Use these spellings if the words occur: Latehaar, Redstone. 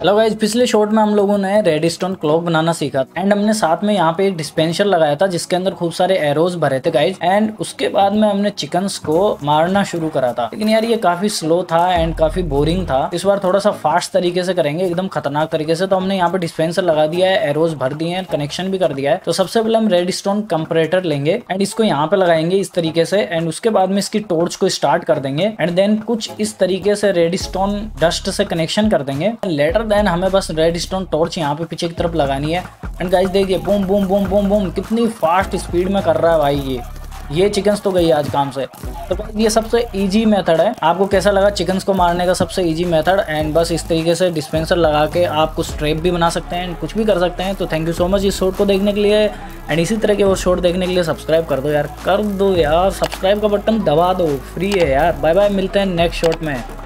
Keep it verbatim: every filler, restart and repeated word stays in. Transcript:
Hello guys, पिछले short में हम लोगों ने रेडस्टोन क्लॉक बनाना सीखा था एंड हमने साथ में यहाँ पे एक डिस्पेंसर लगाया था जिसके अंदर खूब सारे एरोज भरे थे गाइज। एंड उसके बाद में हमने चिकन्स को मारना शुरू करा था, लेकिन यार ये काफी स्लो था एंड काफी बोरिंग था। इस बार थोड़ा सा फास्ट तरीके से करेंगे, एकदम खतरनाक तरीके से। तो हमने यहाँ पे डिस्पेंसर लगा दिया है, एरोज भर दिए हैं, कनेक्शन भी कर दिया है। तो सबसे पहले हम रेडस्टोन कंपरेटर लेंगे एंड इसको यहाँ पे लगाएंगे इस तरीके से एंड उसके बाद में इसकी टॉर्च को स्टार्ट कर देंगे एंड देन कुछ इस तरीके से रेडस्टोन डस्ट से कनेक्शन कर देंगे। लेटर देन हमें बस रेडस्टोन टॉर्च यहाँ पे पीछे की तरफ लगानी है एंड गाइस देखिए boom boom boom boom boom कितनी फास्ट स्पीड में कर रहा है भाई। ये ये चिकन्स तो गई आज काम से। तो ये सबसे इजी मेथड है। आपको कैसा लगा चिकन्स को मारने का सबसे इजी मेथड? एंड बस इस तरीके से डिस्पेंसर लगा के आप कुछ ट्रैप भी बना सकते हैं, कुछ भी कर सकते हैं। तो थैंक यू सो मच इस शॉर्ट को देखने के लिए एंड इसी तरह के वो शॉर्ट देखने के लिए सब्सक्राइब कर दो यार, कर दो यार, सब्सक्राइब का बटन दबा दो, फ्री है यार। बाय बाय, मिलते हैं नेक्स्ट शॉर्ट में।